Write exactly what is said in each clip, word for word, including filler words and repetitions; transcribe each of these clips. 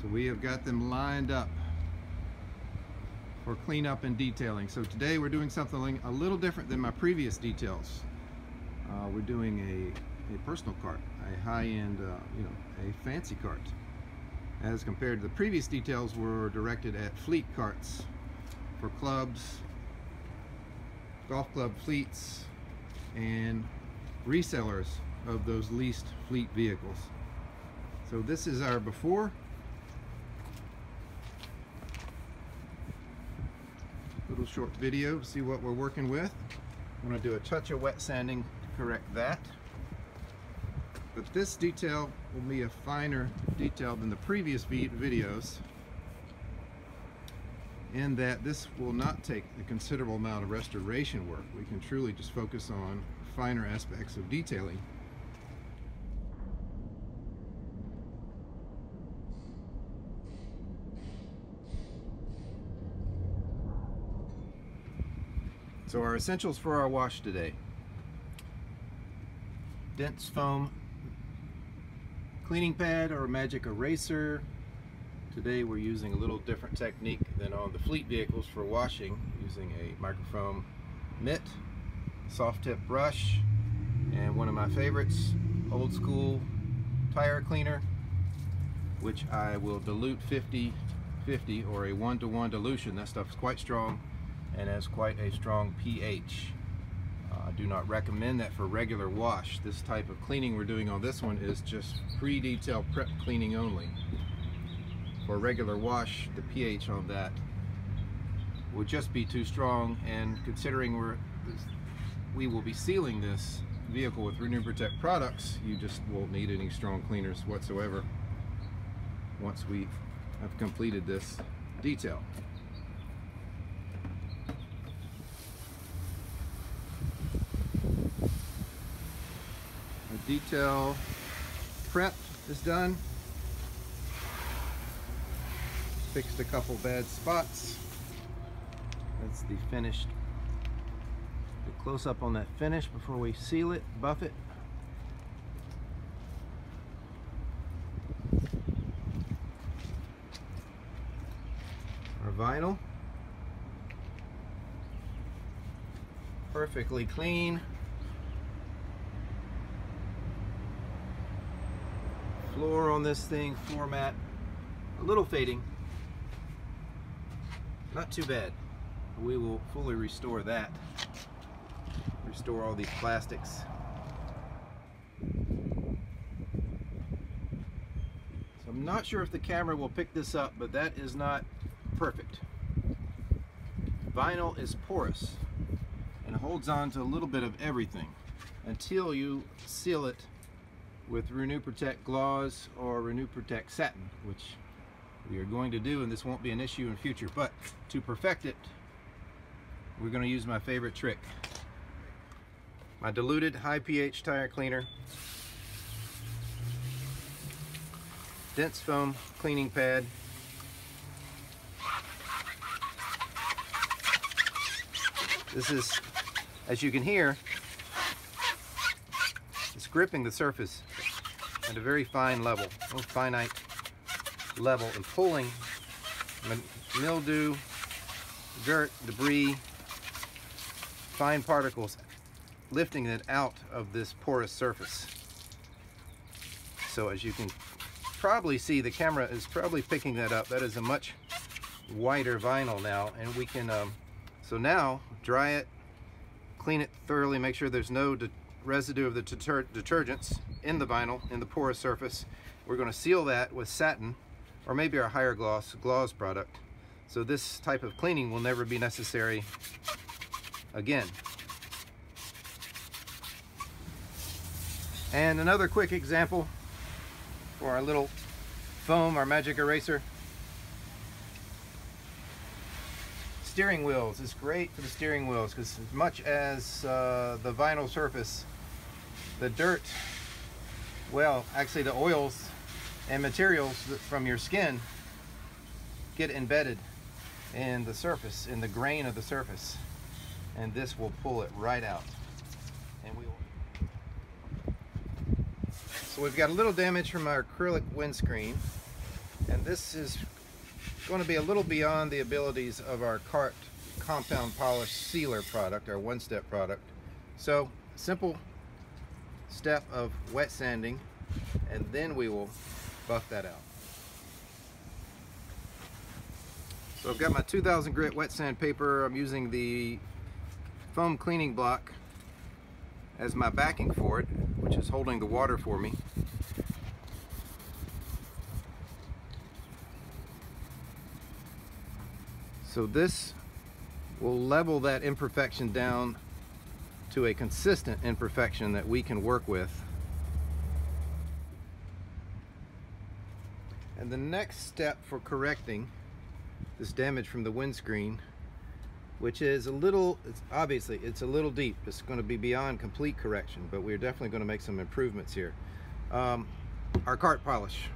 So we have got them lined up for cleanup and detailing. So today we're doing something a little different than my previous details. Uh, we're doing a, a personal cart, a high-end, uh, you know, a fancy cart, as compared to the previous details were directed at fleet carts for clubs, golf club fleets, and resellers of those leased fleet vehicles. So this is our before. Little short video, see what we're working with. I'm going to do a touch of wet sanding to correct that. But this detail will be a finer detail than the previous videos, in that this will not take a considerable amount of restoration work. We can truly just focus on finer aspects of detailing. So our essentials for our wash today: dense foam cleaning pad or magic eraser. Today we're using a little different technique than on the fleet vehicles for washing, using a microfoam mitt, soft tip brush, and one of my favorites, old school tire cleaner, which I will dilute fifty fifty or a one to one dilution. That stuff's quite strong and has quite a strong pH. I do not recommend that for regular wash. This type of cleaning we're doing on this one is just pre-detail prep cleaning only. For regular wash, the pH on that will just be too strong, and considering we're, we will be sealing this vehicle with Renew Protect products, you just won't need any strong cleaners whatsoever once we have completed this detail. Detail prep is done. Fixed a couple bad spots. That's the finished. A close up on that finish before we seal it, buff it. Our vinyl. Perfectly clean. Floor on this thing, floor mat, a little fading, not too bad. We will fully restore that, restore all these plastics. So I'm not sure if the camera will pick this up, but that is not perfect. Vinyl is porous and holds on to a little bit of everything until you seal it with Renew Protect Gloss or Renew Protect Satin, which we are going to do, and this won't be an issue in future. But to perfect it, we're going to use my favorite trick, my diluted high pH tire cleaner, dense foam cleaning pad, this is, as you can hear, it's gripping the surface at a very fine level, a finite level, and pulling mildew, dirt, debris, fine particles, lifting it out of this porous surface. So as you can probably see, the camera is probably picking that up. That is a much whiter vinyl now, and we can, um, so now dry it, clean it thoroughly, make sure there's no residue of the deter detergents in the vinyl, in the porous surface. We're going to seal that with satin, or maybe our higher gloss gloss product, so this type of cleaning will never be necessary again. And another quick example for our little foam, our magic eraser. Steering wheels is great for the steering wheels, because as much as uh, the vinyl surface, the dirt, well, actually the oils and materials from your skin get embedded in the surface, in the grain of the surface, and this will pull it right out. And we will... So we've got a little damage from our acrylic windscreen, and this is going to be a little beyond the abilities of our CART compound polish sealer product, our one-step product. So simple step of wet sanding, and then we will buff that out. So I've got my two thousand grit wet sandpaper. I'm using the foam cleaning block as my backing for it, which is holding the water for me. So this will level that imperfection down to a consistent imperfection that we can work with. And the next step for correcting this damage from the windscreen, which is a little, it's obviously it's a little deep, it's going to be beyond complete correction, but we're definitely going to make some improvements here. Um, our CART polish,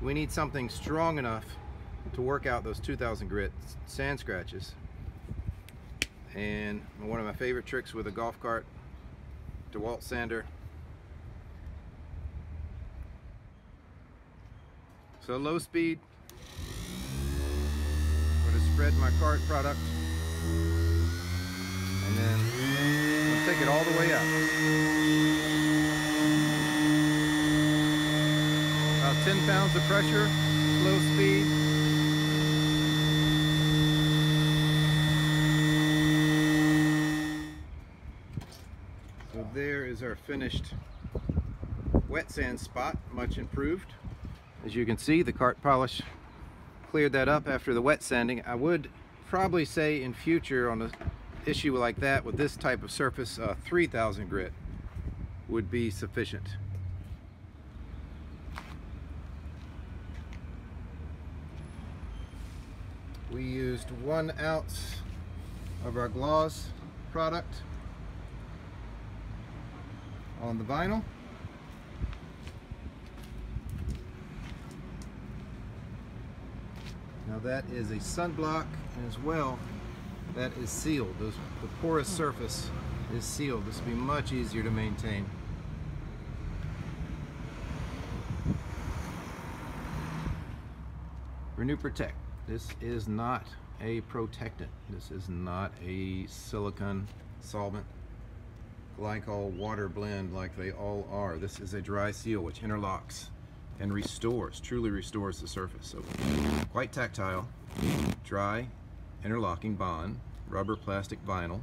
we need something strong enough to work out those two thousand grit sand scratches. And one of my favorite tricks with a golf cart, DeWalt sander. So low speed, I'm going to spread my CART product, and then I'm going to take it all the way out. About ten pounds of pressure, low speed. There is our finished wet sand spot, much improved. As you can see, the CART polish cleared that up after the wet sanding. I would probably say in future on an issue like that with this type of surface, uh, three thousand grit would be sufficient. We used one ounce of our gloss product on the vinyl. Now that is a sunblock, and as well that is sealed. Those, the porous surface is sealed. This will be much easier to maintain. Renew Protect. This is not a protectant. This is not a silicone solvent, glycol water blend like they all are. This is a dry seal which interlocks and restores, truly restores the surface. So quite tactile, dry interlocking bond, rubber, plastic, vinyl,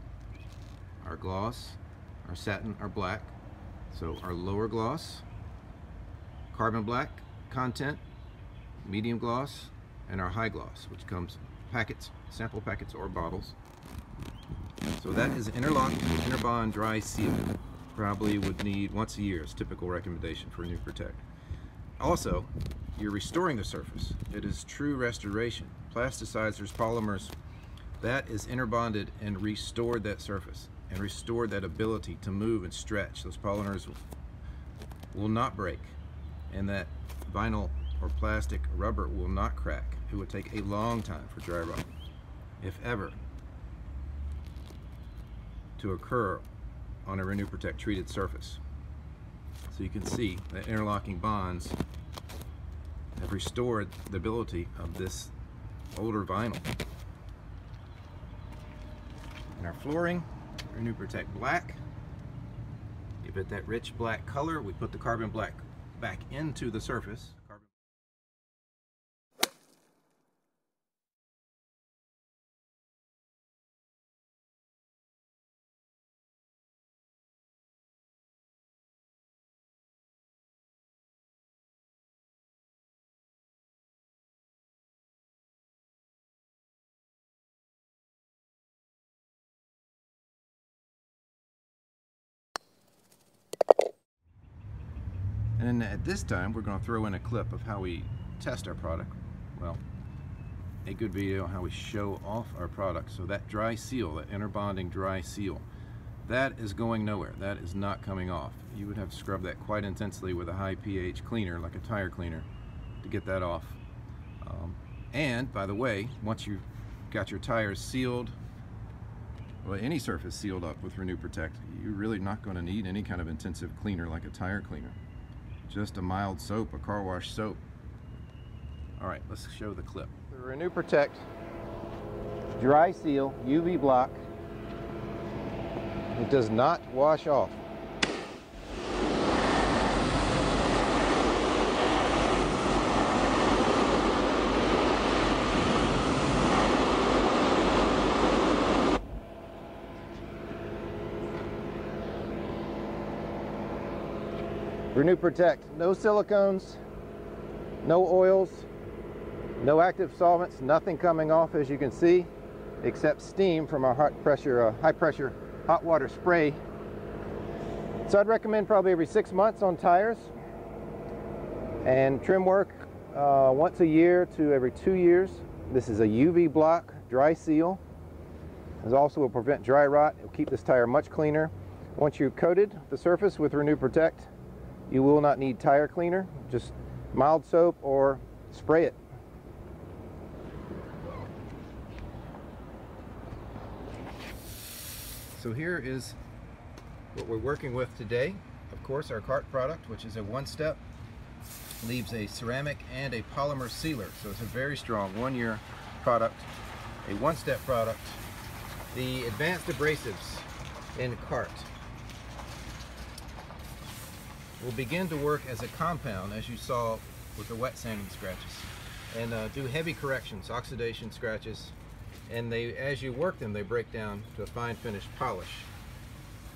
our gloss, our satin, our black. So our lower gloss, carbon black content, medium gloss, and our high gloss, which comes packets, sample packets or bottles. So that is an interlock, interbond, dry seal. Probably would need once a year, is typical recommendation for Renew Protect. Also, you're restoring the surface. It is true restoration. Plasticizers, polymers, that is interbonded and restored that surface and restored that ability to move and stretch. Those polymers will, will not break, and that vinyl or plastic or rubber will not crack. It would take a long time for dry rot, if ever, to occur on a Renew Protect treated surface. So you can see that interlocking bonds have restored the ability of this older vinyl. And our flooring, Renew Protect Black. Give it that rich black color. We put the carbon black back into the surface. And at this time, we're going to throw in a clip of how we test our product. Well, a good video on how we show off our product. So that dry seal, that interbonding dry seal, that is going nowhere. That is not coming off. You would have to scrub that quite intensely with a high pH cleaner, like a tire cleaner, to get that off. Um, and, by the way, once you've got your tires sealed, well, any surface sealed up with Renew Protect, you're really not going to need any kind of intensive cleaner like a tire cleaner. Just a mild soap, a car wash soap, All right, let's show the clip. The Renew Protect, dry seal, U V block. It does not wash off. Renew Protect, no silicones, no oils, no active solvents, nothing coming off as you can see, except steam from our hot pressure, uh, high pressure hot water spray. So I'd recommend probably every six months on tires, and trim work uh, once a year to every two years. This is a U V block, dry seal. This also will prevent dry rot. It will keep this tire much cleaner. Once you've coated the surface with Renew Protect, you will not need tire cleaner, just mild soap or spray it. So here is what we're working with today. Of course, our CART product, which is a one-step, leaves a ceramic and a polymer sealer. So it's a very strong one-year product, a one-step product. The advanced abrasives in CART will begin to work as a compound, as you saw with the wet sanding scratches, and uh, do heavy corrections, oxidation scratches, and they, as you work them, they break down to a fine finished polish.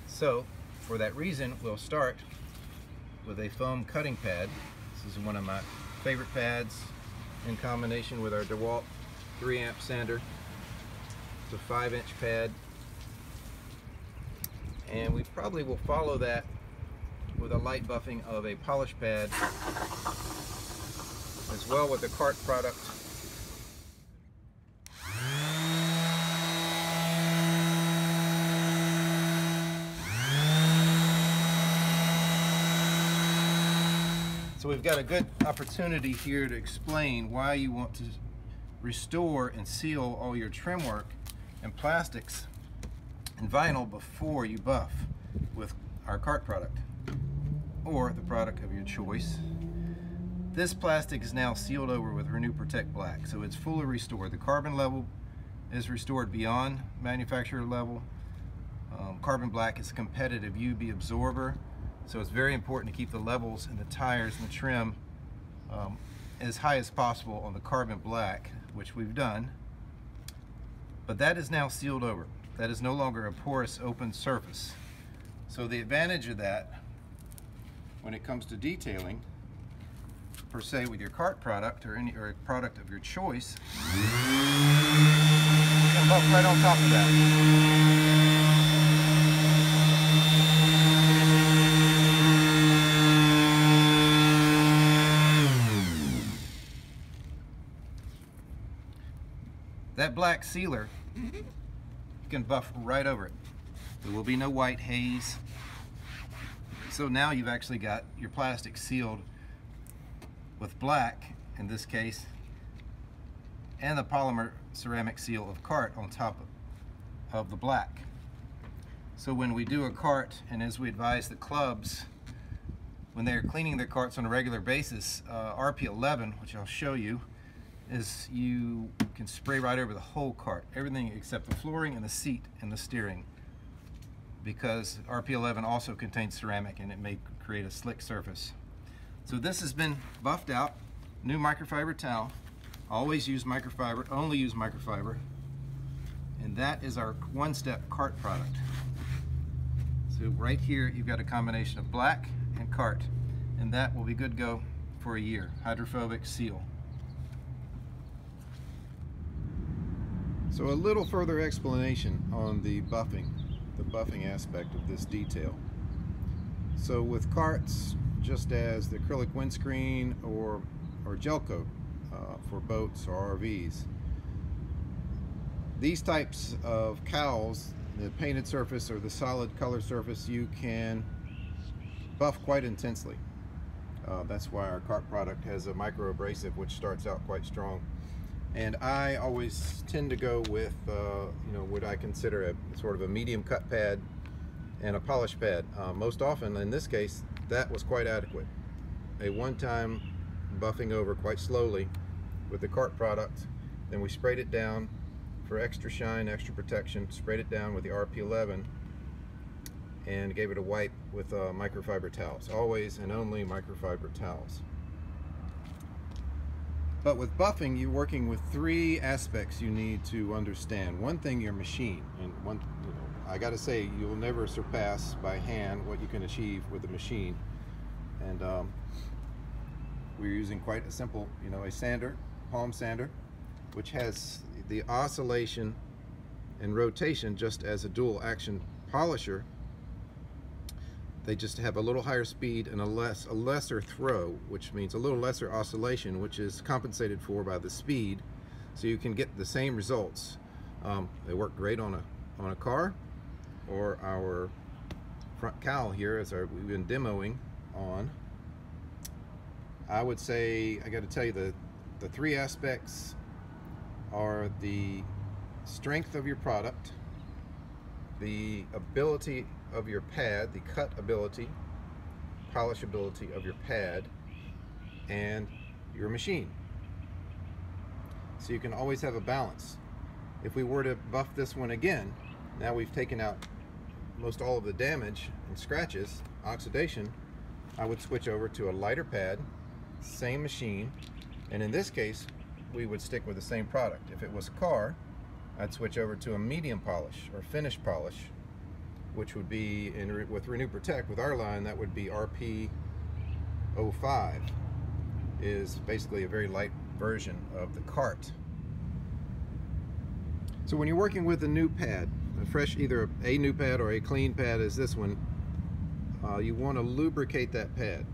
So for that reason, we'll start with a foam cutting pad. This is one of my favorite pads, in combination with our DeWalt three amp sander. It's a five inch pad, and we probably will follow that with a light buffing of a polish pad as well with the CART product. So we've got a good opportunity here to explain why you want to restore and seal all your trim work and plastics and vinyl before you buff with our CART product, or the product of your choice. This plastic is now sealed over with Renew Protect Black, so it's fully restored. The carbon level is restored beyond manufacturer level. Um, carbon black is a competitive U V absorber, so it's very important to keep the levels in the tires and the trim um, as high as possible on the carbon black, which we've done. But that is now sealed over. That is no longer a porous open surface. So the advantage of that, when it comes to detailing, per se, with your CART product or any or a product of your choice, you can buff right on top of that. That black sealer, you can buff right over it. There will be no white haze. So now you've actually got your plastic sealed with black, in this case, and the polymer ceramic seal of CART on top of, of the black. So when we do a CART, and as we advise the clubs, when they're cleaning their CARTs on a regular basis, uh, R P eleven, which I'll show you, is you can spray right over the whole CART, everything except the flooring and the seat and the steering, because R P eleven also contains ceramic and it may create a slick surface. So this has been buffed out, new microfiber towel. Always use microfiber, only use microfiber. And that is our one-step CART product. So right here, you've got a combination of black and CART, and that will be good to go for a year. Hydrophobic seal. So a little further explanation on the buffing. The buffing aspect of this detail. So with CARTs, just as the acrylic windscreen or, or gel coat uh, for boats or R Vs, these types of cowls, the painted surface or the solid color surface, you can buff quite intensely. Uh, that's why our CART product has a micro abrasive which starts out quite strong. And I always tend to go with, uh, you know, what I consider a sort of a medium cut pad and a polish pad. Uh, most often, in this case, that was quite adequate. A one-time buffing over quite slowly with the CART product. Then we sprayed it down for extra shine, extra protection, sprayed it down with the R P eleven and gave it a wipe with uh, microfiber towels. Always and only microfiber towels. But with buffing, you're working with three aspects you need to understand. One thing, your machine, and one, you know, I gotta say, you'll never surpass by hand what you can achieve with a machine. And um, we're using quite a simple, you know, a sander, palm sander, which has the oscillation and rotation just as a dual action polisher. They just have a little higher speed and a less a lesser throw, which means a little lesser oscillation, which is compensated for by the speed, so you can get the same results. Um, they work great on a on a car, or our front cowl here, as our, we've been demoing on. I would say, I got to tell you, the the three aspects are the strength of your product, the ability of your pad, the cut ability, polishability of your pad, and your machine. So you can always have a balance. If we were to buff this one again, now we've taken out most all of the damage and scratches, oxidation, I would switch over to a lighter pad, same machine, and in this case, we would stick with the same product. If it was car, I'd switch over to a medium polish or finish polish, which would be, in, with Renew Protect, with our line, that would be R P oh five, is basically a very light version of the CART. So when you're working with a new pad, a fresh, either a new pad or a clean pad as this one, uh, you want to lubricate that pad.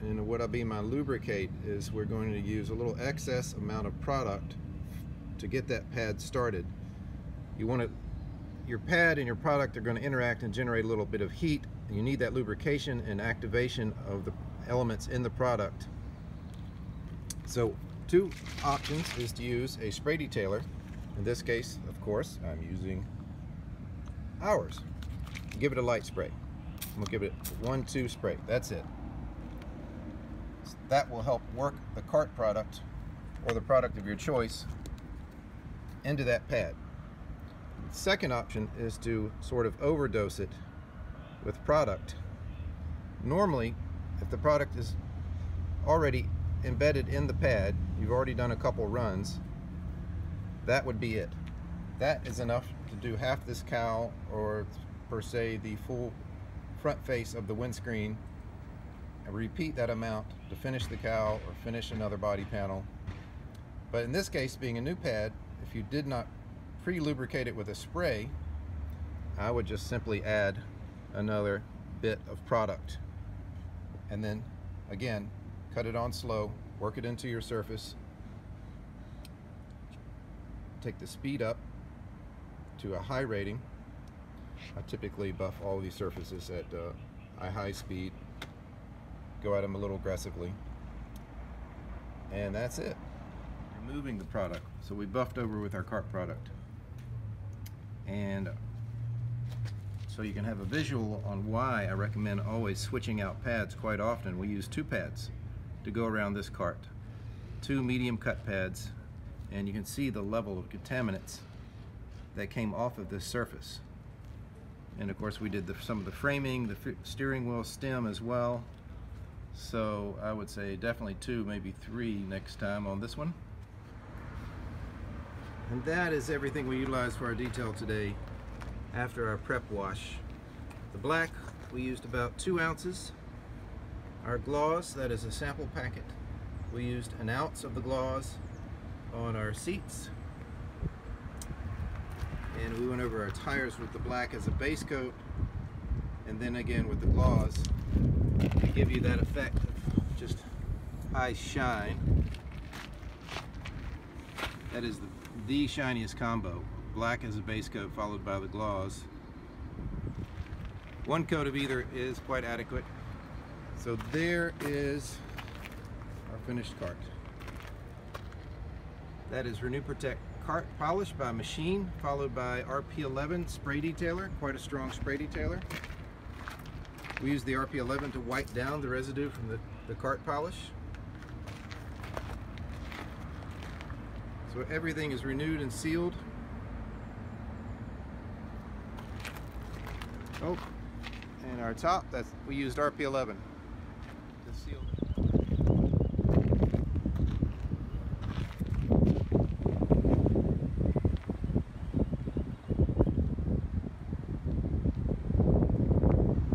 And what I mean by lubricate is we're going to use a little excess amount of product to get that pad started. You want to Your pad and your product are going to interact and generate a little bit of heat. You need that lubrication and activation of the elements in the product. So two options is to use a spray detailer. In this case, of course, I'm using ours. Give it a light spray. I'm going to give it one, two spray. That's it. That will help work the CART product or the product of your choice into that pad. Second option is to sort of overdose it with product. Normally, if the product is already embedded in the pad, you've already done a couple runs, that would be it. That is enough to do half this cowl, or per se the full front face of the windscreen, and repeat that amount to finish the cowl or finish another body panel. But in this case, being a new pad, if you did not pre-lubricate it with a spray, I would just simply add another bit of product, and then again cut it on slow, work it into your surface, take the speed up to a high rating. I typically buff all these surfaces at uh, a high speed, go at them a little aggressively, and that's it. Removing the product, so we buffed over with our CART product. And so you can have a visual on why I recommend always switching out pads quite often. We use two pads to go around this CART, two medium cut pads, and you can see the level of contaminants that came off of this surface. And of course we did the, some of the framing, the steering wheel stem as well. So I would say definitely two, maybe three next time on this one. And that is everything we utilized for our detail today after our prep wash. The black, we used about two ounces. Our gloss, that is a sample packet. We used an ounce of the gloss on our seats. And we went over our tires with the black as a base coat, and then again with the gloss to give you that effect of just high shine. That is the the shiniest combo, black as a base coat followed by the gloss. One coat of either is quite adequate. So there is our finished CART. That is Renew Protect CART polished by machine, followed by R P eleven spray detailer, quite a strong spray detailer. We use the R P eleven to wipe down the residue from the, the CART polish. So everything is renewed and sealed. Oh, and our top, that's, we used R P eleven to seal it.